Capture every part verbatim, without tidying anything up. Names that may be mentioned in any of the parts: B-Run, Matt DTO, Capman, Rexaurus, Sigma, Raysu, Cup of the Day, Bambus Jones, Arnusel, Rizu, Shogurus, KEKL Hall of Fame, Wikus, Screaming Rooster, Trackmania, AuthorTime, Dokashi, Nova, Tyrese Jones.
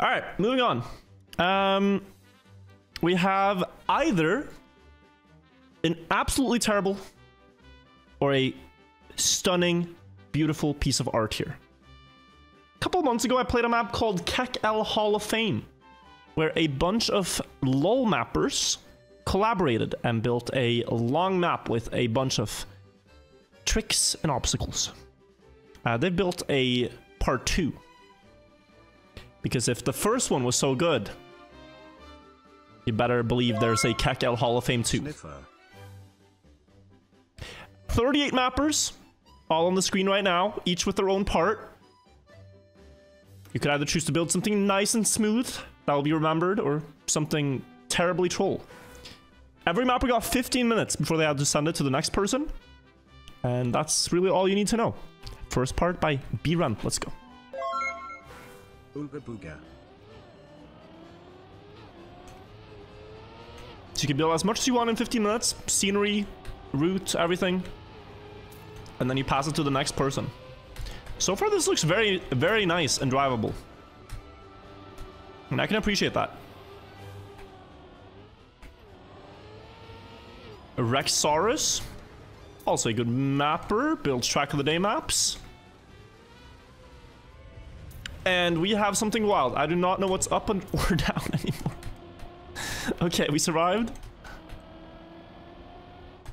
All right, moving on. Um, we have either an absolutely terrible or a stunning, beautiful piece of art here. A couple months ago, I played a map called K E K L Hall of Fame, where a bunch of LOL mappers collaborated and built a long map with a bunch of tricks and obstacles. Uh, they built a part two. Because if the first one was so good, you better believe there's a K E K L Hall of Fame two. thirty-eight mappers, all on the screen right now, each with their own part. You could either choose to build something nice and smooth, that will be remembered, or something terribly troll. Every mapper got fifteen minutes before they had to send it to the next person. And that's really all you need to know. First part by B-Run, let's go. Ooga-booga. So you can build as much as you want in fifteen minutes, scenery, route, everything. And then you pass it to the next person. So far this looks very, very nice and drivable. And I can appreciate that. Rexaurus, also a good mapper, builds track of the day maps. And we have something wild. I do not know what's up and or down anymore. Okay, we survived.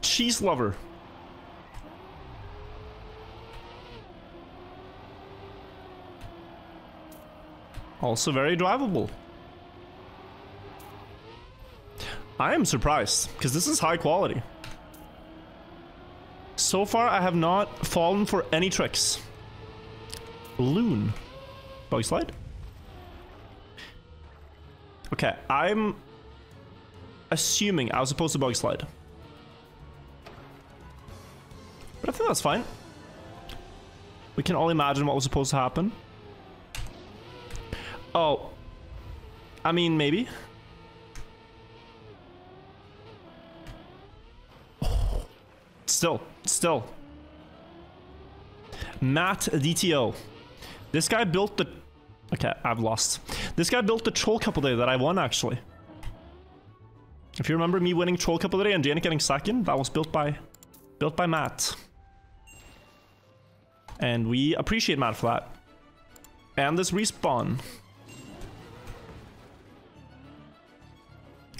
Cheese lover. Also very drivable. I am surprised, because this is high quality. So far, I have not fallen for any tricks. Loon. Buggy slide? Okay, I'm assuming I was supposed to buggy slide. But I think that's fine. We can all imagine what was supposed to happen. Oh. I mean, maybe. Oh. Still. Still. Matt D T O. This guy built the... Okay, I've lost. This guy built the Troll Cup of the Day that I won, actually. If you remember me winning Troll Cup of the Day and Janet getting second, that was built by... Built by Matt. And we appreciate Matt for that. And this respawn.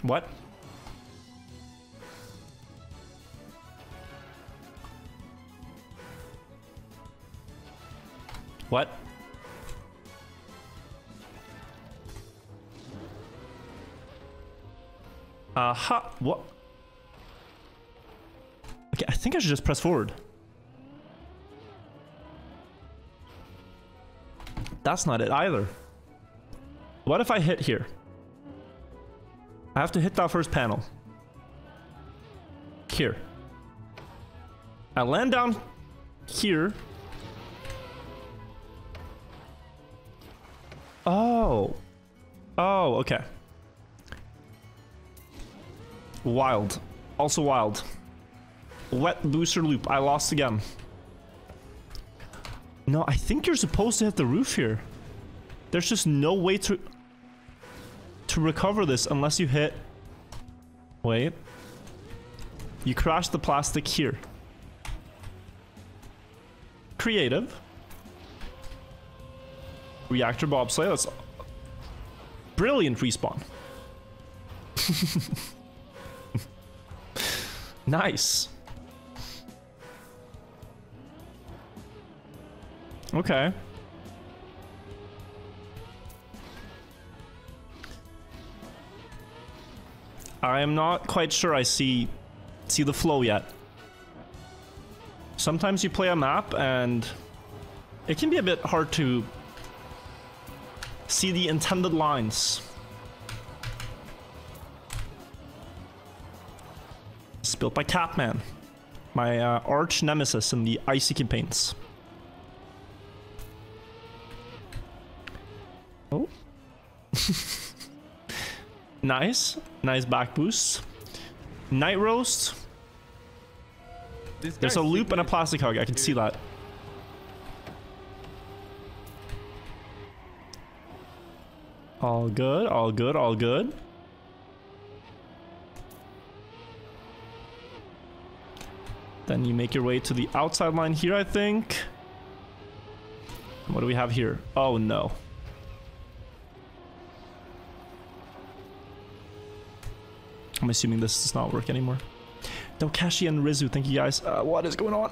What? What? Aha, what? Okay, I think I should just press forward. That's not it either. What if I hit here? I have to hit that first panel. Here. I land down here. Oh. Oh, okay. Wild. Also wild. Wet booster loop. I lost again. No, I think you're supposed to hit the roof here. There's just no way to... to recover this unless you hit... Wait. You crash the plastic here. Creative. Reactor bobsleigh. That's... Brilliant respawn. Nice. Okay. I am not quite sure I see see the flow yet. Sometimes you play a map and it can be a bit hard to see the intended lines. It's built by Capman, my uh, arch nemesis in the icy campaigns. Oh. Nice. Nice back boost. Night roast. There's a loop and a plastic hug. I can see that. All good, all good, all good. Then you make your way to the outside line here, I think. What do we have here? Oh, no. I'm assuming this does not work anymore. Dokashi and Rizu, thank you guys. Uh, what is going on?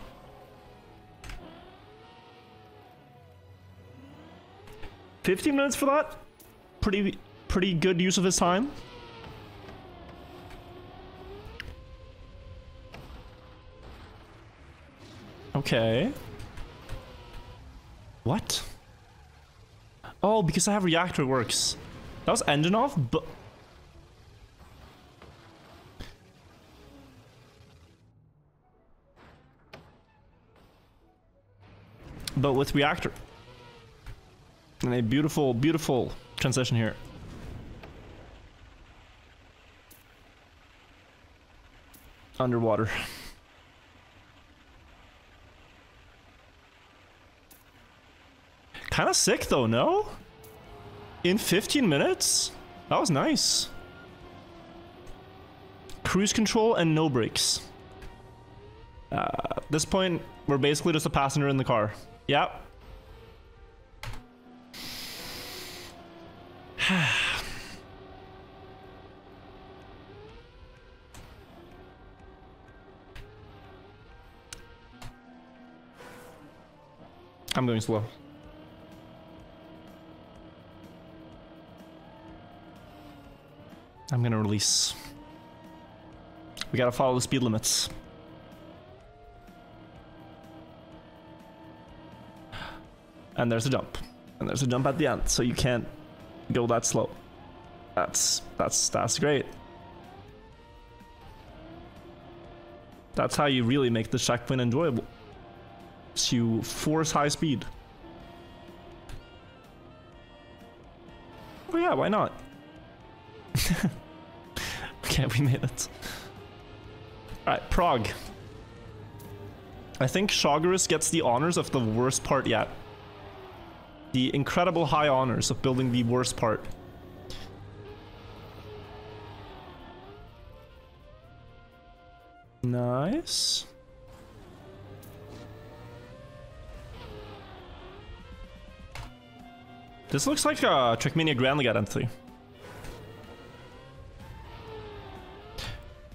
fifteen minutes for that? Pretty, pretty good use of his time. Okay. What? Oh, because I have reactor works. That was engine off, but... But with reactor. And a beautiful, beautiful transition here. Underwater. Kind of sick though, no? In fifteen minutes? That was nice. Cruise control and no brakes. Uh, at this point, we're basically just a passenger in the car. Yep. I'm going slow. I'm gonna release. We gotta follow the speed limits. And there's a jump. And there's a jump at the end, so you can't go that slow. That's that's that's great. That's how you really make the checkpoint enjoyable. You force high speed. Oh yeah, why not? Okay, we made it. Alright, Prague. I think Shogurus gets the honors of the worst part yet. The incredible high honors of building the worst part. Nice. This looks like a Trackmania Grand League entry.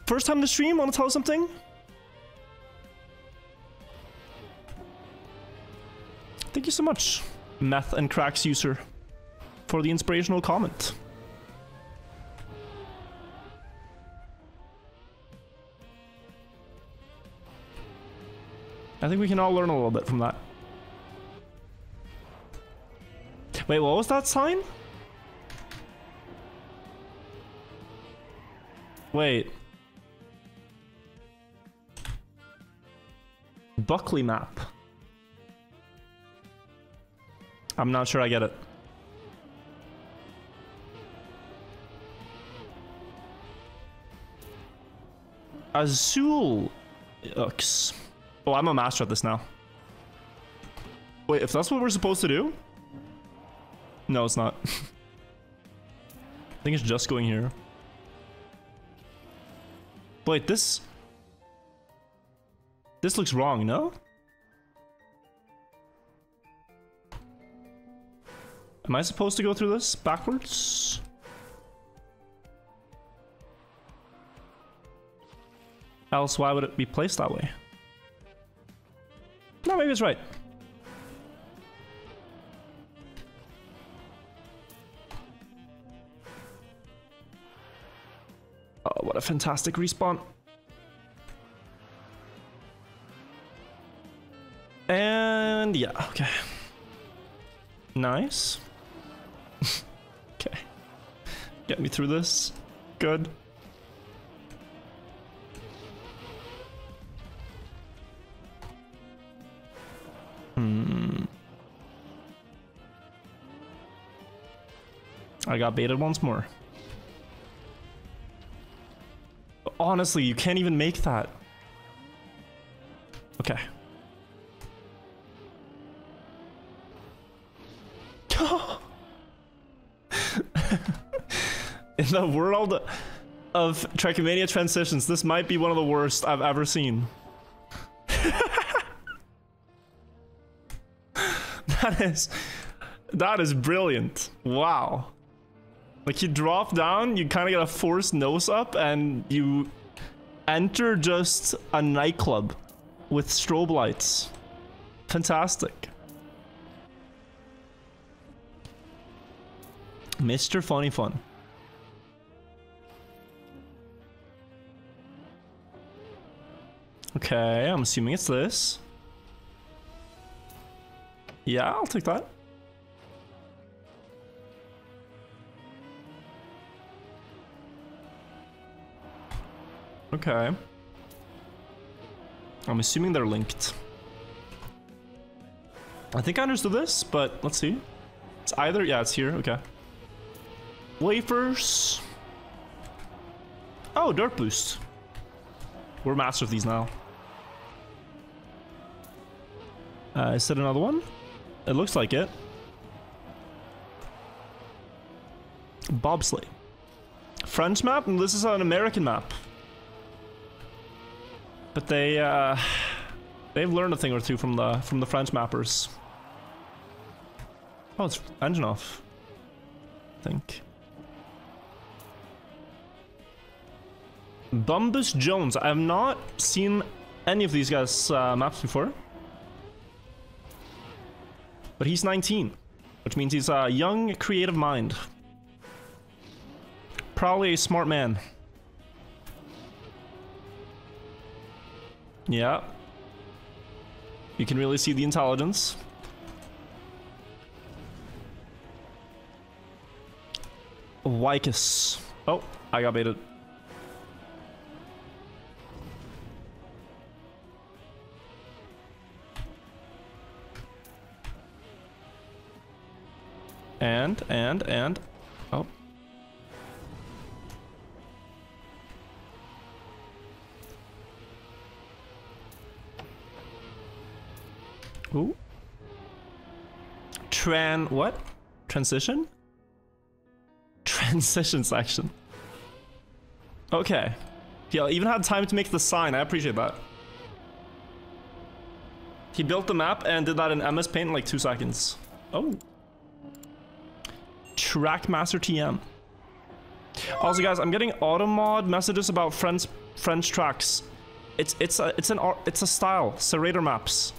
First time to stream, wanna tell us something? Thank you so much, Meth and Cracks user, for the inspirational comment. I think we can all learn a little bit from that. Wait, what was that sign? Wait. Buckley map. I'm not sure I get it. Azul. Oops. Oh, I'm a master at this now. Wait, if that's what we're supposed to do? No, it's not. I think it's just going here. Wait, this... This looks wrong, no? Am I supposed to go through this backwards? Else, why would it be placed that way? No, maybe it's right. Oh, what a fantastic respawn. And yeah, okay. Nice. Okay. Get me through this. Good. Hmm. I got baited once more. Honestly, you can't even make that. Okay. In the world of Trackmania transitions, this might be one of the worst I've ever seen. That is... that is brilliant. Wow. Like, you drop down, you kind of get a forced nose up, and you enter just a nightclub with strobe lights. Fantastic. Mister Funny Fun. Okay, I'm assuming it's this. Yeah, I'll take that. Okay. I'm assuming they're linked. I think I understood this, but let's see. It's either... yeah, it's here. Okay. Wafers. Oh, dirt boost. We're master of these now. Uh, is that another one? It looks like it. Bobsleigh. French map, and this is an American map. But they, uh... they've learned a thing or two from the from the French mappers. Oh, it's engine off, I think. Bambus Jones. I have not seen any of these guys' uh, maps before. But he's nineteen, which means he's a young, creative mind. Probably a smart man. Yeah. You can really see the intelligence. Wikus. Oh, I got baited. And, and, and... oh. Ooh. Tran... what? Transition? Transition section. Okay. Yeah, I even had time to make the sign. I appreciate that. He built the map and did that in M S Paint in like two seconds. Oh. Trackmaster T M. Also, guys, I'm getting automod messages about French French tracks. It's it's a, it's an it's a style. Serrator maps.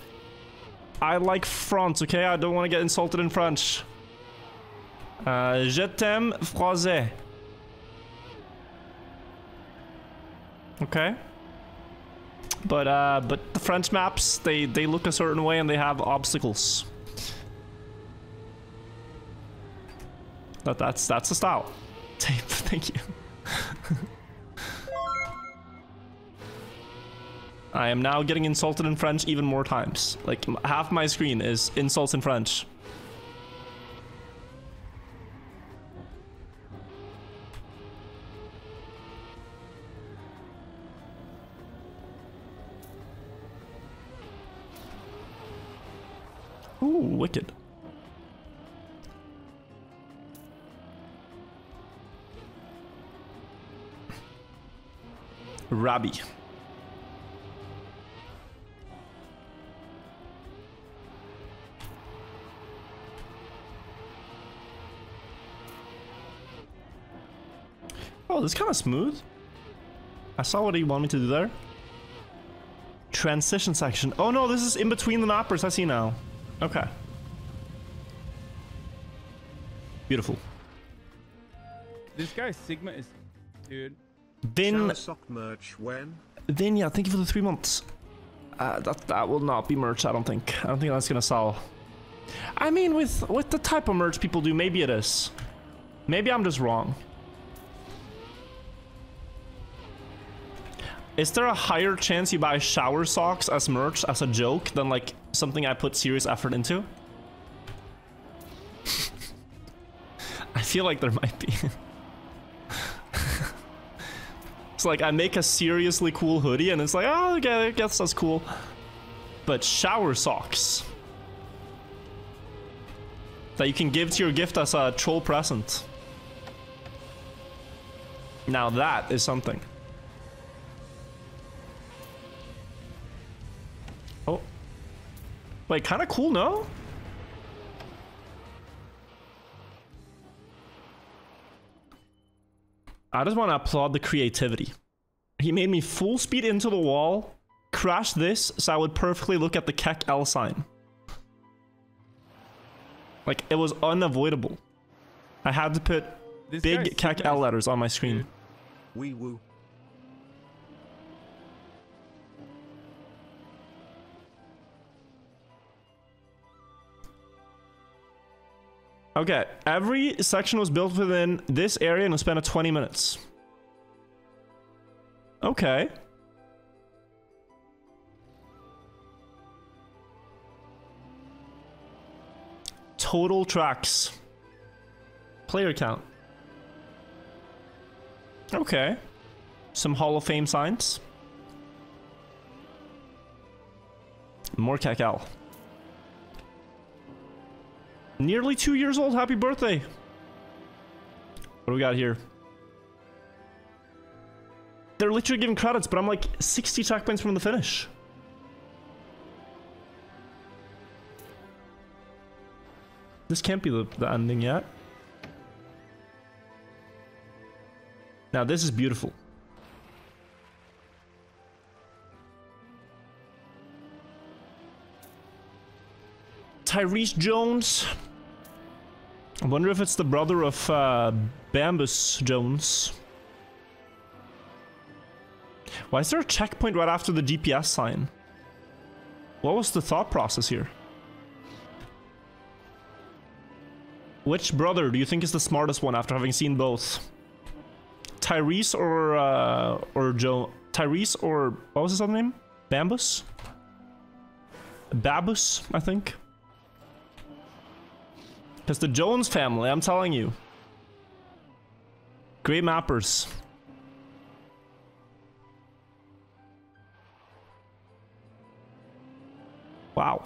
I like France. Okay, I don't want to get insulted in French. Uh, je t'aime français. Okay. But uh, but the French maps they they look a certain way and they have obstacles. That, that's that's the style. Tape, thank you. I am now getting insulted in French even more times. Like, half my screen is insults in French. Ooh, wicked. Rabbi. Oh, this is kind of smooth. I saw what he wanted me to do there. Transition section. Oh no, this is in between the mappers. I see now. Okay. Beautiful. This guy Sigma is... dude. Vin, Vin, yeah, thank you for the three months. Uh, that that will not be merch, I don't think. I don't think that's gonna sell. I mean, with with the type of merch people do, maybe it is. Maybe I'm just wrong. Is there a higher chance you buy shower socks as merch as a joke than like something I put serious effort into? I feel like there might be. Like, I make a seriously cool hoodie and it's like, oh, okay, I guess that's cool. But shower socks that you can give to your gift as a troll present. Now that is something. Oh. Like, kind of cool, no? I just want to applaud the creativity. He made me full speed into the wall, crashed this, so I would perfectly look at the K E K L sign. Like, it was unavoidable. I had to put this big K E K L letters on my screen. Wee woo. Okay, every section was built within this area in a span of twenty minutes. Okay. Total tracks. Player count. Okay. Some Hall of Fame signs. More K E K L. Nearly two years old. Happy birthday. What do we got here? They're literally giving credits, but I'm like sixty track points from the finish. This can't be the, the ending yet. Now this is beautiful. Tyrese Jones. I wonder if it's the brother of uh, Bambus Jones. Why is there a checkpoint right after the G P S sign? What was the thought process here? Which brother do you think is the smartest one after having seen both? Tyrese or uh, or Joe? Tyrese or what was his other name? Bambus? Babus, I think. Because the Jones family, I'm telling you. Great mappers. Wow.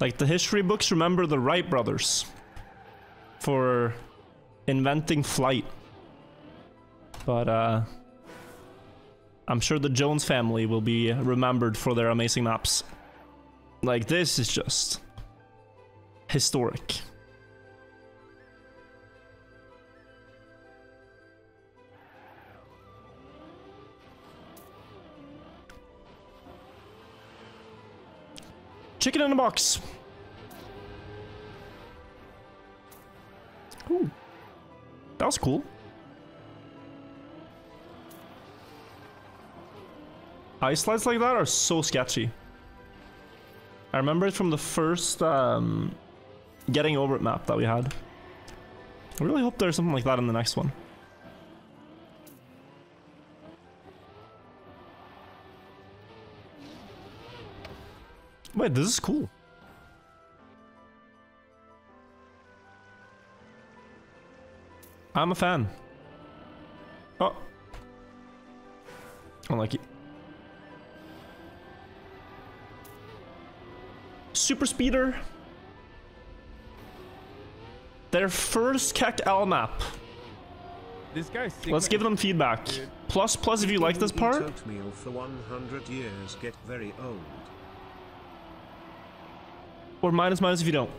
Like, the history books remember the Wright brothers for inventing flight. But, uh... I'm sure the Jones family will be remembered for their amazing maps. Like, this is just historic. Chicken in a box. Ooh. That was cool. Ice slides like that are so sketchy. I remember it from the first um, Getting Over It map that we had. I really hope there's something like that in the next one. Wait, this is cool. I'm a fan. Oh. Unlucky. Super Speeder. Their first K E K L map. This guy's sick. Let's give them feedback. Plus, plus, if you like this part. Oatmeal for one hundred years, get very old. Or minus minus if you don't.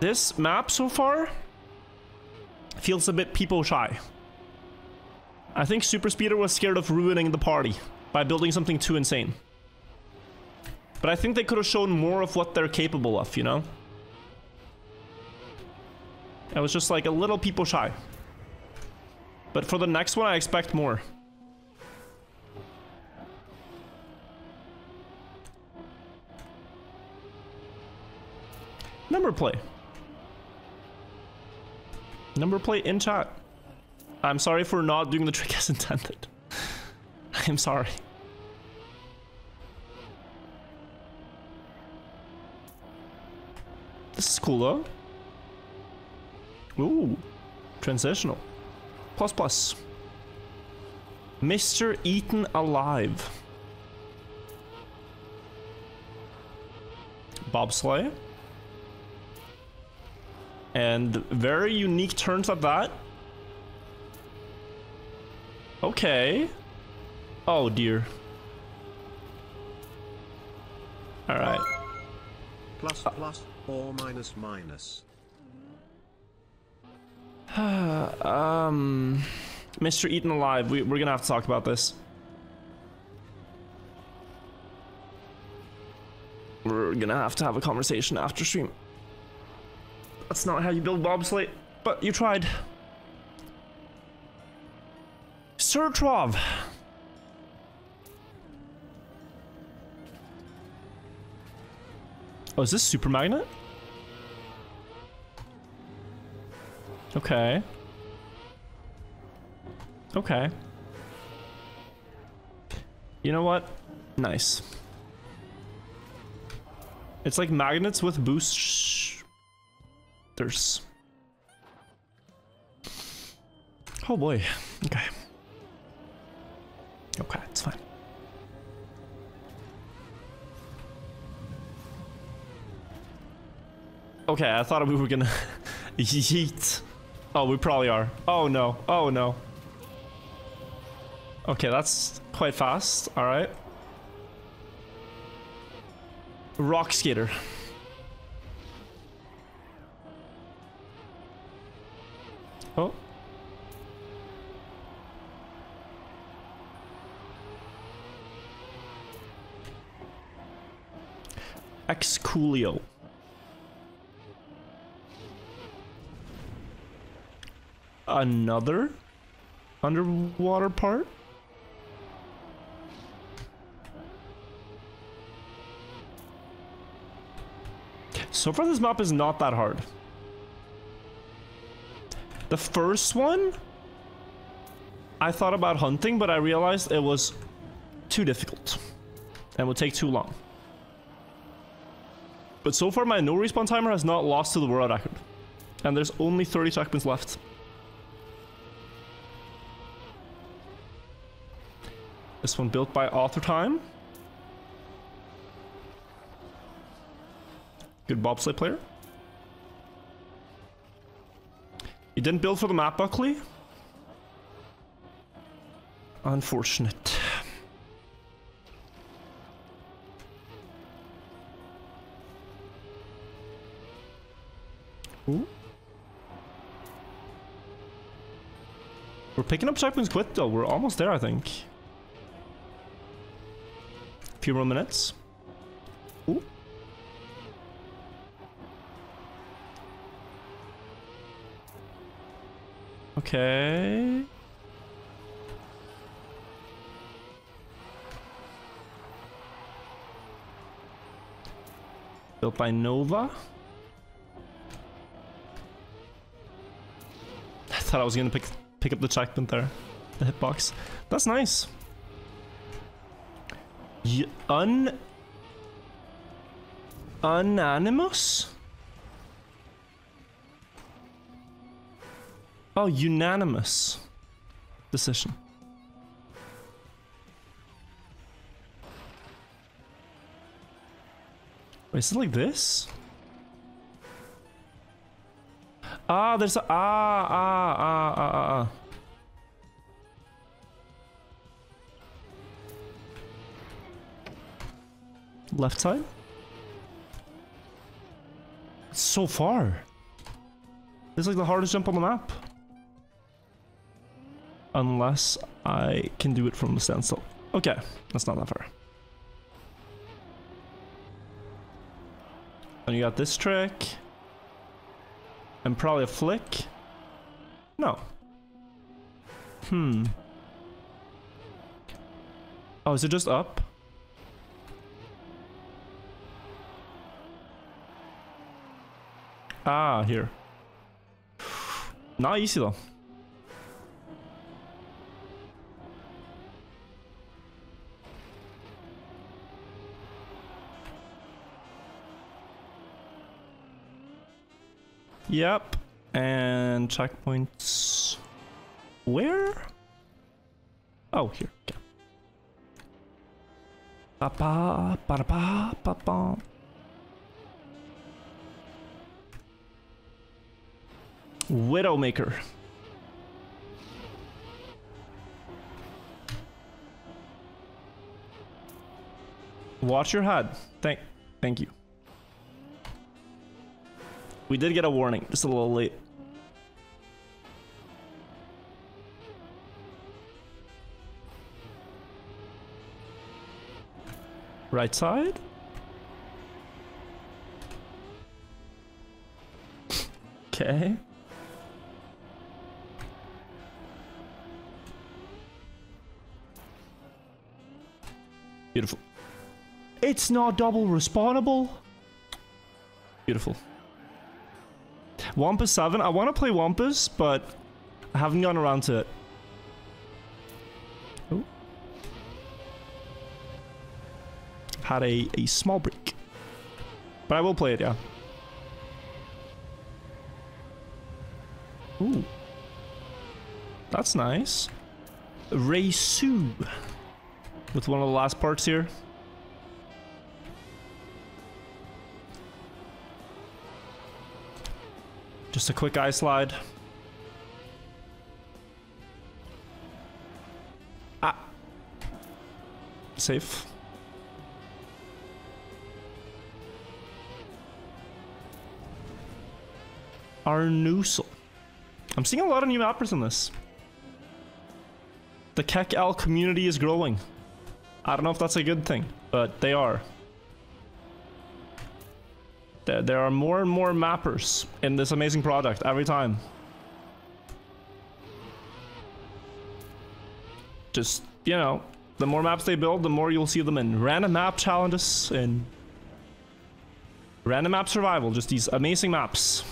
This map so far feels a bit people shy. I think Super Speeder was scared of ruining the party by building something too insane. But I think they could have shown more of what they're capable of, you know? It was just like a little people shy. But for the next one, I expect more. Number play. Number play in chat. I'm sorry for not doing the trick as intended. I'm sorry. This is cool though. Ooh, transitional. Plus plus. Mister Eaten Alive. Bobsleigh. And very unique turns at that. Okay. Oh dear. Alright. Plus plus or minus minus. um Mister Eaten Alive, we, we're gonna have to talk about this. We're gonna have to have a conversation after stream. That's not how you build bobsleigh, but you tried. Surtrov. Oh, is this Super Magnet? Okay. Okay. You know what? Nice. It's like magnets with boosters. Oh boy. Okay. Okay, it's fine. Okay, I thought we were gonna yeet. Oh, we probably are. Oh no, oh no. Okay, that's quite fast, alright. Rock Skater. Oh. Excoolio. Another underwater part? So far this map is not that hard. The first one, I thought about hunting, but I realized it was too difficult and would take too long. But so far my no respawn timer has not lost to the world record. And there's only thirty seconds left. This one built by AuthorTime. Good bobsleigh player. You didn't build for the map, Buckley? Unfortunate. Ooh. We're picking up checkpoints quick though, we're almost there I think. Few more minutes. Ooh. Okay. Built by Nova. I thought I was gonna pick pick up the checkpoint there, the hitbox. That's nice. Y un unanimous? Oh, unanimous decision. Wait, is it like this? Ah, there's a ah ah ah ah ah. ah. Left side? So far. This is like the hardest jump on the map. Unless I can do it from the standstill. Okay, that's not that far. And you got this trick. And probably a flick. No. Hmm. Oh, is it just up? Ah, here. Not easy though. Yep. And checkpoints. Where? Oh, here. Okay. Ba-ba, ba-da-ba, ba-ba. Widowmaker. Watch your H U D. Thank, thank you. We did get a warning. It's a little late. Right side? Okay. Beautiful. It's not double respawnable. Beautiful. Wampus seven. I want to play Wampus, but I haven't gotten around to it. Oh. Had a, a small break. But I will play it, yeah. Ooh. That's nice. Raysu. With one of the last parts here. Just a quick eye slide. Ah. Safe. Arnusel. I'm seeing a lot of new mappers in this. The K E K L community is growing. I don't know if that's a good thing, but they are. There are more and more mappers in this amazing product every time. Just, you know, the more maps they build, the more you'll see them in random map challenges and random map survival. Just these amazing maps.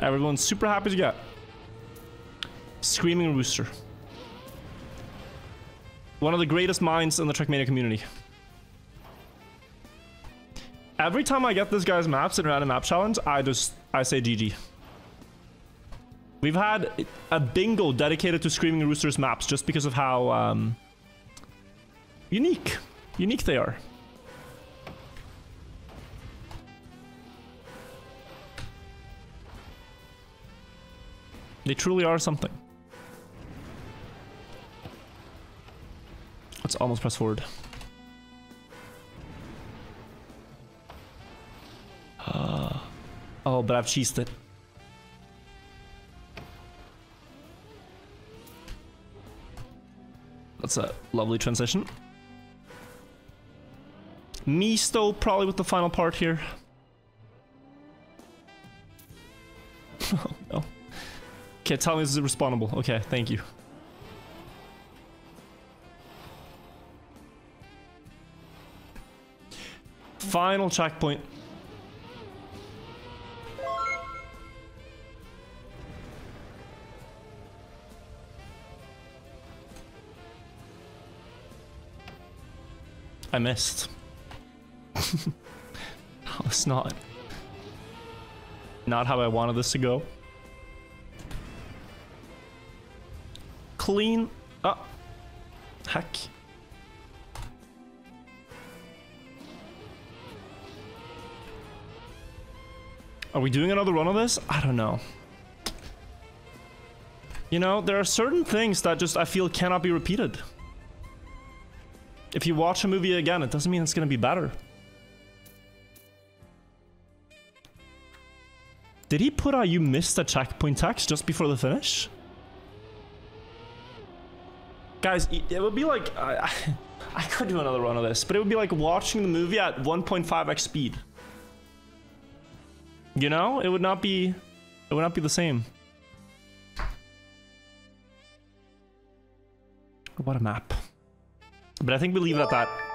Everyone's super happy to get. Screaming Rooster. One of the greatest minds in the Trackmania community. Every time I get this guy's maps in random map challenge, I just, I say G G. We've had a bingo dedicated to Screaming Rooster's maps just because of how um, unique, unique they are. They truly are something. Let's almost press forward. Uh, oh, but I've cheesed it. That's a lovely transition. Misto probably with the final part here. Oh no. Okay, tell me this is respawnable. Okay, thank you. Final checkpoint. I missed. It's not. Not how I wanted this to go. Clean up. Heck. Are we doing another run of this? I don't know. You know, there are certain things that just I feel cannot be repeated. If you watch a movie again, it doesn't mean it's going to be better. Did he put out "you missed a checkpoint" text just before the finish? Guys, it would be like... I, I could do another run of this, but it would be like watching the movie at one point five x speed. You know, it would not be, it would not be the same. What a map. But I think we leave it at that.